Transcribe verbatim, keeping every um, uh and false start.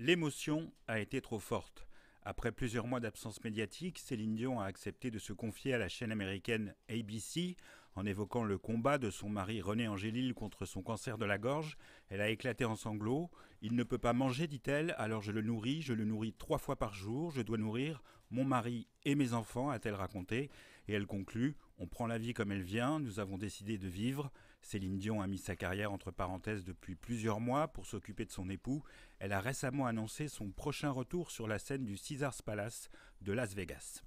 L'émotion a été trop forte. Après plusieurs mois d'absence médiatique, Céline Dion a accepté de se confier à la chaîne américaine A B C. En évoquant le combat de son mari René Angélil contre son cancer de la gorge, elle a éclaté en sanglots. « Il ne peut pas manger, dit-elle, alors je le nourris, je le nourris trois fois par jour, je dois nourrir mon mari et mes enfants », a-t-elle raconté. Et elle conclut « On prend la vie comme elle vient, nous avons décidé de vivre ». Céline Dion a mis sa carrière entre parenthèses depuis plusieurs mois pour s'occuper de son époux. Elle a récemment annoncé son prochain retour sur la scène du Caesars Palace de Las Vegas.